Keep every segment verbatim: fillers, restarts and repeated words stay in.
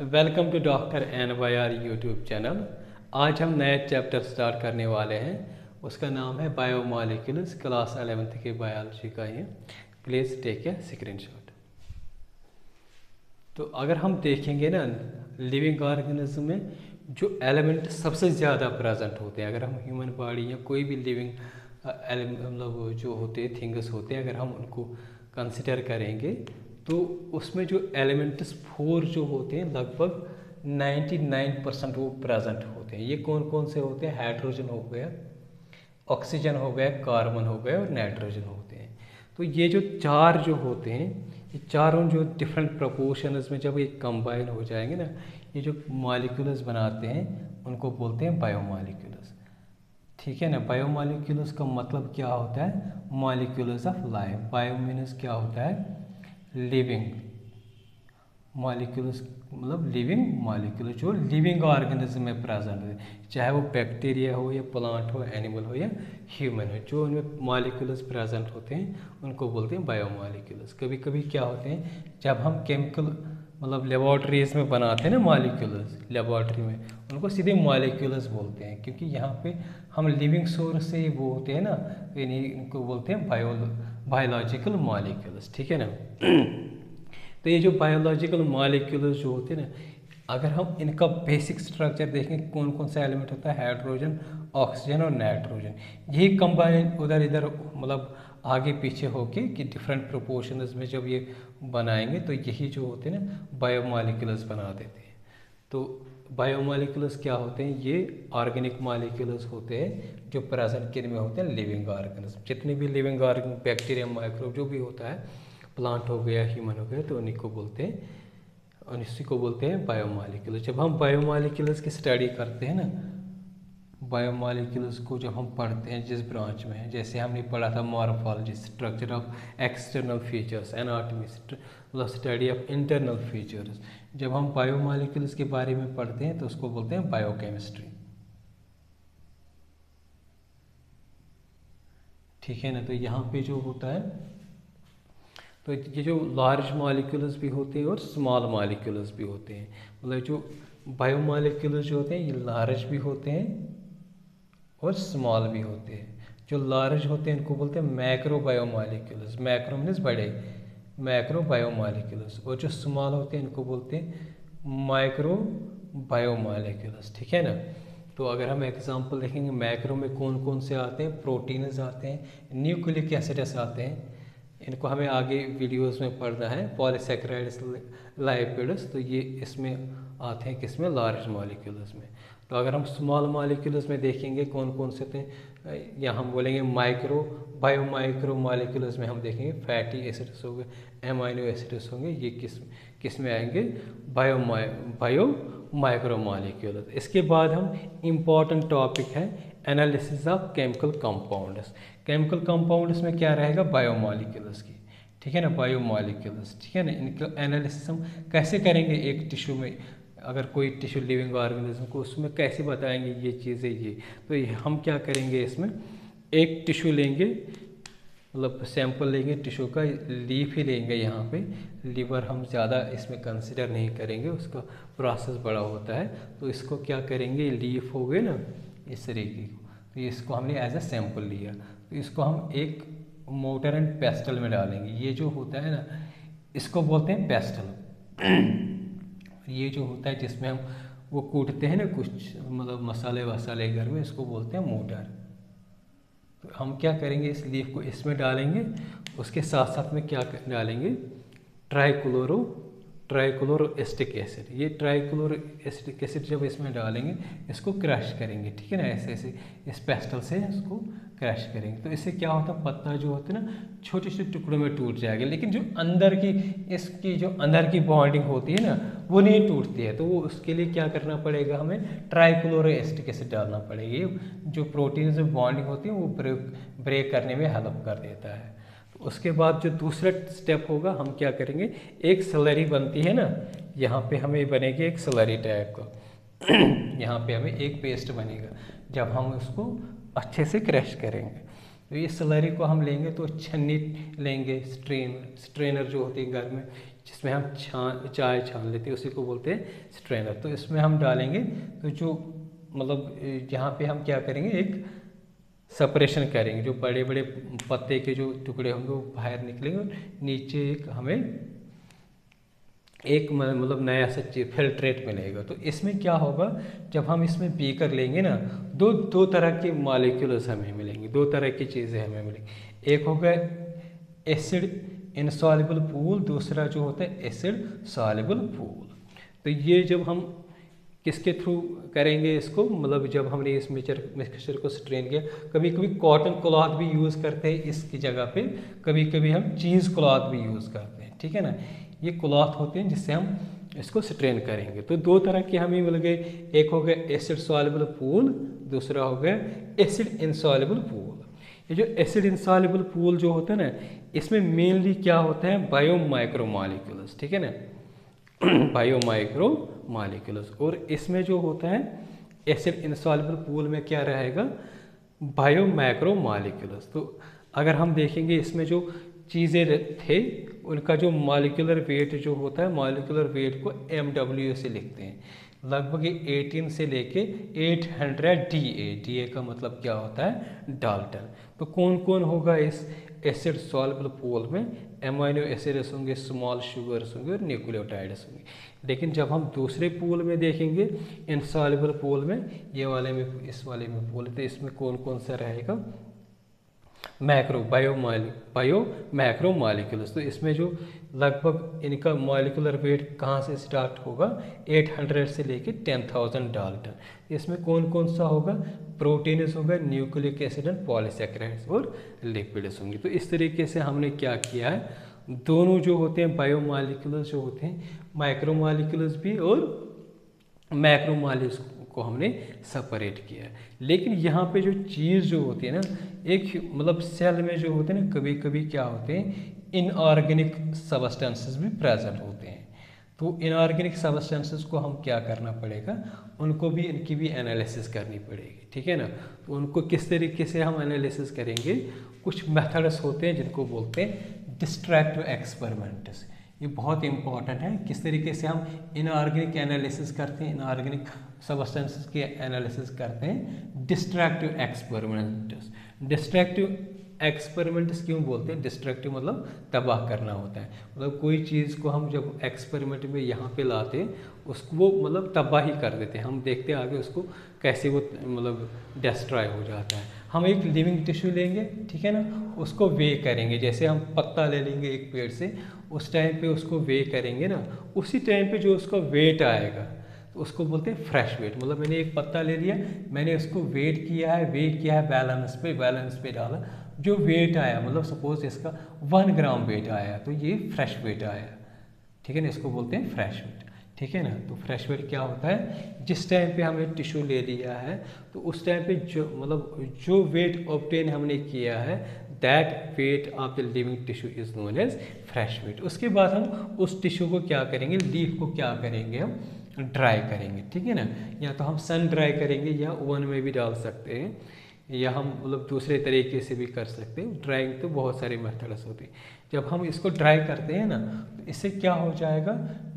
Welcome to doctor N Y R YouTube channel. आज हम नया चैप्टर स्टार्ट करने वाले हैं, उसका नाम है बायोमॉलिक्यूल्स, क्लास एलेवेंथ के बायोलॉजी का ये। Please take a screenshot. तो अगर हम देखेंगे ना, लिविंग ऑर्गेनिज्म में जो एलिमेंट सबसे ज़्यादा प्रेजेंट होते हैं, अगर हम ह्यूमन बॉडी या कोई भी लिविंग मतलब जो होते थिंग्स होते हैं, अगर हम उनको कंसिडर करेंगे तो उसमें जो एलिमेंट्स फोर जो होते हैं लगभग निन्यानवे परसेंट वो प्रेजेंट होते हैं। ये कौन कौन से होते हैं? हाइड्रोजन हो गया, ऑक्सीजन हो गया, कार्बन हो गया और नाइट्रोजन होते हैं। तो ये जो चार जो होते हैं, ये चारों जो डिफरेंट प्रपोर्शंस में जब ये कंबाइन हो जाएंगे ना, ये जो मॉलिक्यूल्स बनाते हैं उनको बोलते हैं बायोमॉलिक्यूल्स। ठीक है ना। बायोमॉलिक्यूल्स का मतलब क्या होता है? Molecules of life. Bio means क्या होता है? लिविंग। मॉलिक्यूल्स मतलब लिविंग मॉलिक्यूल जो लिविंग ऑर्गेनिज्म में प्रेजेंट होते हैं, चाहे वो बैक्टीरिया हो या प्लांट हो, एनिमल हो या ह्यूमन हो, जो उनमें मॉलिक्यूल्स प्रेजेंट होते हैं उनको बोलते हैं बायोमॉलिक्यूल्स। कभी कभी क्या होते हैं, जब हम केमिकल मतलब लेबॉर्ट्रीज में बनाते हैं ना मॉलिक्यूल्स, लेबॉर्ट्री में उनको सीधे मॉलिक्यूल्स बोलते हैं, क्योंकि यहाँ पे हम लिविंग सोर्स से वो होते हैं ना, यानी इनको बोलते हैं बायो बायोलॉजिकल मॉलिक्यूल्स। ठीक है ना। तो ये जो बायोलॉजिकल मॉलिक्यूल्स जो होते हैं ना, अगर हम इनका बेसिक स्ट्रक्चर देखें, कौन कौन सा एलिमेंट होता है? हाइड्रोजन, ऑक्सीजन और नाइट्रोजन। यही कंबाइन उधर इधर मतलब आगे पीछे होके कि डिफरेंट प्रोपोर्शंस में जब ये बनाएंगे तो यही जो होते हैं ना बायोमॉलिक्यूल्स बना देते हैं। तो बायोमॉलिक्यूल्स क्या होते हैं? ये ऑर्गेनिक मॉलिक्यूल्स होते हैं जो प्रेजेंट किन में होते हैं? Living organism. जितने भी लिविंग ऑर्गेनिज्म, बैक्टीरिया, माइक्रोब जो भी होता है, प्लांट हो गया, ह्यूमन हो गया, तो उन्हीं को बोलते हैं उसी को बोलते हैं बायोमॉलिक्यूल्स। जब हम बायोमॉलिक्यूल्स की स्टडी करते हैं ना, बायोमॉलिक्यूल्स को जब हम पढ़ते हैं जिस ब्रांच में है, जैसे हमने पढ़ा था morphology, structure of external features, anatomy मतलब स्टडी ऑफ इंटरनल फीचर्स, जब हम बायोमॉलिक्यूल्स के बारे में पढ़ते हैं तो उसको बोलते हैं बायोकेमिस्ट्री। ठीक है ना। तो यहाँ पे जो होता है, तो ये जो लार्ज मॉलिक्यूल्स भी होते हैं और स्मॉल मॉलिक्यूल्स भी होते हैं, मतलब जो बायोमॉलिक्यूल्स जो होते हैं ये लार्ज भी होते हैं और स्मॉल भी होते हैं। जो लार्ज होते हैं इनको बोलते हैं मैक्रो बायोमॉलिक्यूल्स, मैक्रो मीन्स बड़े, मैक्रो बायोमॉलिक्यूल्स, और जो स्मॉल होते हैं इनको बोलते हैं माइक्रो बायोमॉलिक्यूल्स। ठीक है ना। तो अगर हम एग्जांपल देखेंगे मैक्रो में कौन कौन से आते हैं? प्रोटीन्स आते हैं, न्यूक्लिक एसिड्स आते हैं, इनको हमें आगे वीडियोस में पढ़ना है, पॉलीसेक्राइड्स, लाइपिड्स, तो ये इसमें आते हैं किसमें? लार्ज मॉलिक्यूल्स में। तो अगर हम स्मॉल मॉलिक्यूल्स में देखेंगे कौन कौन से थे, या हम बोलेंगे माइक्रो बायो माइक्रो मॉलिक्यूल्स में हम देखेंगे फैटी एसिड्स होंगे, एमाइनो एसिड्स होंगे, ये किस किस में आएंगे? Bio bio micro molecules. इसके बाद हम इम्पॉर्टेंट टॉपिक है analysis of chemical compounds. Chemical compounds में क्या रहेगा? बायोमॉलिक्यूल्स की। ठीक है ना, बायोमॉलिक्यूल्स। ठीक है ना। इनका एनालिसिस हम कैसे करेंगे एक टिश्यू में? अगर कोई टिश्यू लिविंग ऑर्गेनिज्म को, उसमें कैसे बताएंगे ये चीज़ें? ये तो हम क्या करेंगे, इसमें एक टिश्यू लेंगे, मतलब सैंपल लेंगे टिश्यू का, लीफ ही लेंगे। यहाँ पे लीवर हम ज़्यादा इसमें कंसिडर नहीं करेंगे, उसका प्रोसेस बड़ा होता है। तो इसको क्या करेंगे, लीफ हो गए ना इस तरीके को, तो इसको हमने एज ए सैंपल लिया, तो इसको हम एक मोटर एंड पेस्टल में डालेंगे। ये जो होता है ना, इसको बोलते हैं पेस्टल। ये जो होता है जिसमें हम वो कूटते हैं ना कुछ मतलब मसाले वसाले घर में, इसको बोलते हैं मोटर। तो हम क्या करेंगे, इस लीफ को इसमें डालेंगे, उसके साथ साथ में क्या डालेंगे? Trichloro trichloro acetic acid. ये ट्राईक्लोरो एसिटिक एसिड जब इसमें डालेंगे, इसको क्रश करेंगे। ठीक है ना, ऐसे ऐसे इस पेस्टल से इसको क्रश करेंगे, तो इससे क्या होता है, पत्ता जो होता है ना छोटे छोटे टुकड़ों में टूट जाएगा, लेकिन जो अंदर की इसकी जो अंदर की बॉन्डिंग होती है ना वो नहीं टूटती है। तो वो उसके लिए क्या करना पड़ेगा, हमें ट्राईक्लोरो एसिटिक एसिड डालना पड़ेगा। ये जो प्रोटीन से बॉन्डिंग होती है वो ब्रेक ब्रेक करने में हेल्प कर देता है। उसके बाद जो दूसरा स्टेप होगा, हम क्या करेंगे, एक स्लरी बनती है ना, यहाँ पे हमें बनेगी एक स्लरी टाइप का, यहाँ पे हमें एक पेस्ट बनेगा, जब हम उसको अच्छे से क्रश करेंगे। तो ये स्लरी को हम लेंगे, तो छन्नी लेंगे, स्ट्रेन स्ट्रेनर जो होती है घर में, जिसमें हम छान चाय छान लेते हैं, उसी को बोलते हैं स्ट्रेनर। तो इसमें हम डालेंगे, तो जो मतलब यहाँ पे हम क्या करेंगे, एक सेपरेशन करेंगे, जो बड़े बड़े पत्ते के जो टुकड़े होंगे वो बाहर निकलेंगे और नीचे एक हमें एक मतलब नया सा फिल्ट्रेट मिलेगा। तो इसमें क्या होगा, जब हम इसमें पी कर लेंगे ना, दो दो तरह के मॉलिक्यूल्स हमें मिलेंगे, दो तरह की चीज़ें हमें मिलेंगी। एक होगा एसिड इनसॉल्युबल पूल, दूसरा जो होता है एसिड सॉल्युबल पूल। तो ये जब हम किसके थ्रू करेंगे इसको, मतलब जब हमने इस मिक्सचर मिक्सचर को स्ट्रेन किया, कभी कभी कॉटन क्लॉथ भी यूज़ करते हैं इसकी जगह पे, कभी कभी हम चीज़ क्लॉथ भी यूज़ करते हैं, ठीक है ना। ये क्लॉथ होते हैं जिससे हम इसको स्ट्रेन करेंगे। तो दो तरह के हमें मिल गए, एक हो गया एसिड सॉल्युबल पूल, दूसरा हो गया एसिड इनसॉल्युबल पूल। ये जो एसिड इनसॉल्युबल पूल जो होता है ना, इसमें मेनली क्या होता है, बायो माइक्रो मॉलिक्यूल्स, ठीक है ना, बायो माइक्रो मॉलिक्यूल्स। और इसमें जो होता है एसिड इनसॉल्युबल पूल में क्या रहेगा, बायो माइक्रो मॉलिक्यूल्स। तो अगर हम देखेंगे इसमें जो चीज़ें थे उनका जो मॉलिक्यूलर वेट जो होता है, मॉलिक्यूलर वेट को एम डब्ल्यू से लिखते हैं, लगभग एटीन से लेके eight hundred D A, D A का मतलब क्या होता है डाल्टन। तो कौन कौन होगा इस एसिड सॉल्युबल पूल में, एमाइनो एसिड्स होंगे, स्मॉल शुगर्स होंगे और न्यूक्लियोटाइड्स होंगे। लेकिन जब हम दूसरे पूल में देखेंगे इनसॉल्युबल पूल में, ये वाले में, इस वाले में पूल, तो इसमें कौन कौन सा रहेगा, मैक्रो बायो मालिक बायो मैक्रो मॉलिक्यूल्स। तो इसमें जो लगभग इनका मॉलिक्यूलर वेट कहाँ से स्टार्ट होगा, एट हंड्रेड से लेके टेन थाउजेंड डाल्टन। इसमें कौन कौन सा होगा, प्रोटीन्स होगा, न्यूक्लिक एसिड एंड पॉलीसैकेराइड्स और लिपिड्स होंगे। तो इस तरीके से हमने क्या किया है, दोनों जो होते हैं बायो मॉलिक्यूल्स जो होते हैं, माइक्रो मॉलिक्यूल्स भी और मैक्रो मॉलिक्यूल्स को हमने सेपरेट किया। लेकिन यहाँ पे जो चीज़ जो होती है ना, एक मतलब सेल में जो होते हैं ना, कभी कभी क्या होते हैं, इनऑर्गेनिक सबस्टेंसेस भी प्रेजेंट होते हैं। तो इनऑर्गेनिक सबस्टेंसेस को हम क्या करना पड़ेगा, उनको भी, इनकी भी एनालिसिस करनी पड़ेगी, ठीक है ना। तो उनको किस तरीके से हम एनालिसिस करेंगे, कुछ मेथड्स होते हैं जिनको बोलते हैं डिस्ट्रैक्टिव एक्सपेरिमेंट्स। ये बहुत इंपॉर्टेंट है, किस तरीके से हम इनऑर्गेनिक एनालिसिस करते हैं, इनऑर्गेनिक सबस्टेंसेस के एनालिसिस करते हैं, डिस्ट्रैक्टिव एक्सपेरिमेंट्स। डिस्ट्रैक्टिव एक्सपेरिमेंट्स क्यों बोलते हैं, डिस्ट्रैक्टिव मतलब तबाह करना होता है, मतलब कोई चीज़ को हम जब एक्सपेरिमेंट में यहाँ पे लाते हैं, उसको वो मतलब तबाही कर देते हैं, हम देखते हैं आगे उसको कैसे वो मतलब डिस्ट्रॉय हो जाता है। हम एक लिविंग टिश्यू लेंगे, ठीक है ना, उसको वे करेंगे, जैसे हम पत्ता ले लेंगे एक पेड़ से, उस टाइम पे उसको वे करेंगे ना, उसी टाइम पे जो उसका वेट आएगा तो उसको बोलते हैं फ्रेश वेट। मतलब मैंने एक पत्ता ले लिया, मैंने उसको वेट किया है, वेट किया है बैलेंस पे, बैलेंस पे डाला, जो वेट आया, मतलब सपोज इसका वन ग्राम वेट आया, तो ये फ्रेश वेट आया, ठीक है ना, इसको बोलते हैं फ्रेश वेट, ठीक है ना। तो फ्रेश वेट क्या होता है, जिस टाइम पे हमने टिश्यू ले लिया है, तो उस टाइम पे जो मतलब जो वेट ऑब्टेन हमने किया है, that weight of the living tissue is known as fresh weight. उसके बाद हम उस टिश्यू को क्या करेंगे, लीफ को क्या करेंगे, हम ड्राई करेंगे, ठीक है ना। या तो हम सन ड्राई करेंगे, या ओवन में भी डाल सकते हैं, या हम मतलब दूसरे तरीके से भी कर सकते हैं। ड्राइंग तो बहुत सारे मेथड्स होते हैं। जब हम इसको ड्राई करते हैं ना, तो इससे क्या हो जाएगा,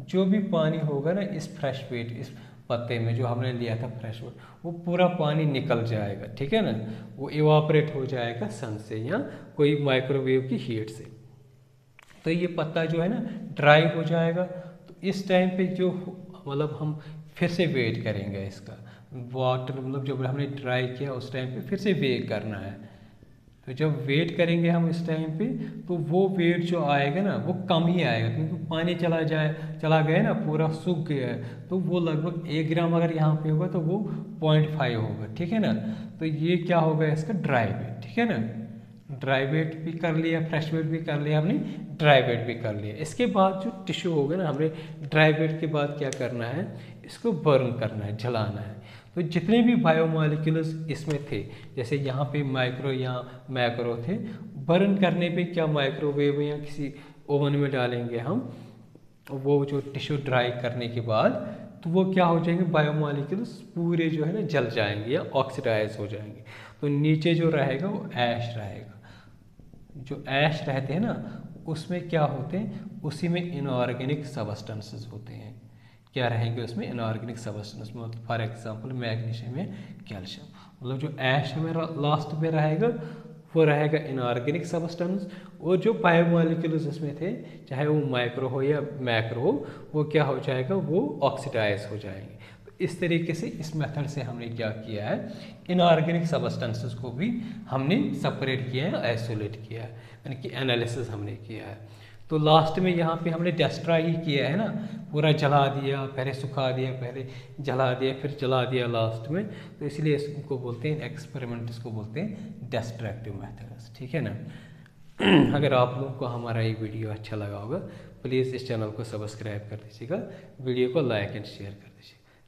जो भी पानी होगा ना इस फ्रेश वेट, इस पत्ते में जो हमने लिया था फ्रेश वेट, वो पूरा पानी निकल जाएगा, ठीक है ना, वो इवापोरेट हो जाएगा सन से या कोई माइक्रोवेव की हीट से। तो ये पत्ता जो है ना ड्राई हो जाएगा। तो इस टाइम पे जो मतलब हम फिर से वेट करेंगे इसका, वाटर मतलब जब हमने ड्राई किया उस टाइम पे फिर से वेट करना है। तो जब वेट करेंगे हम इस टाइम पे, तो वो वेट जो आएगा ना वो कम ही आएगा, क्योंकि पानी चला जाए चला गया ना, पूरा सूख गया है, तो वो लगभग एक ग्राम अगर यहाँ पे होगा तो वो पॉइंट फाइव होगा, ठीक है ना। तो ये क्या होगा इसका ड्राई वेट, ठीक है ना। ड्राई वेट भी कर लिया, फ्रेश वेट भी कर लिया हमने, ड्राई वेट भी कर लिया। इसके बाद जो टिश्यू होगा ना, हमने ड्राई वेट के बाद क्या करना है, इसको बर्न करना है, जलाना है। तो जितने भी बायोमॉलिक्यूल्स इसमें थे, जैसे यहाँ पे माइक्रो या मैक्रो थे, बर्न करने पे क्या माइक्रोवेव या किसी ओवन में डालेंगे हम, वो जो टिश्यू ड्राई करने के बाद, तो वो क्या हो जाएंगे बायोमॉलिक्यूल्स पूरे जो है ना जल जाएंगे या ऑक्सीडाइज हो जाएंगे। तो नीचे जो रहेगा वो ऐश रहेगा, जो ऐश रहते हैं ना उसमें क्या होते हैं, उसी में इनऑर्गेनिक सबस्टेंसेस होते हैं। क्या रहेंगे उसमें इनऑर्गेनिक सबस्टेंस, मतलब फॉर एग्जांपल मैग्नीशियम या कैल्शियम। मतलब जो ऐश हमें लास्ट में रहेगा वो रहेगा इनऑर्गेनिक सबस्टेंस, और जो बायोमोलिक्यूल्स इसमें थे चाहे वो माइक्रो हो या मैक्रो हो, वो क्या हो जाएगा, वो ऑक्सीडाइज हो जाएंगे। तो इस तरीके से इस मेथड से हमने क्या किया है, इनऑर्गेनिक सबस्टेंसेस को भी हमने सेपरेट किया है, आइसोलेट किया है, यानी कि एनालिसिस हमने किया है। तो लास्ट में यहाँ पे हमने डिस्ट्रॉय ही किया है ना, पूरा जला दिया, पहले सुखा दिया, पहले जला दिया, फिर जला दिया लास्ट में। तो इसलिए इसको बोलते हैं, एक्सपेरिमेंट इसको बोलते हैं डिस्ट्रक्टिव मेथड्स, ठीक है ना। अगर आप लोगों को हमारा ये वीडियो अच्छा लगा होगा, प्लीज़ इस चैनल को सब्सक्राइब कर दीजिएगा, वीडियो को लाइक एंड शेयर कर दीजिएगा।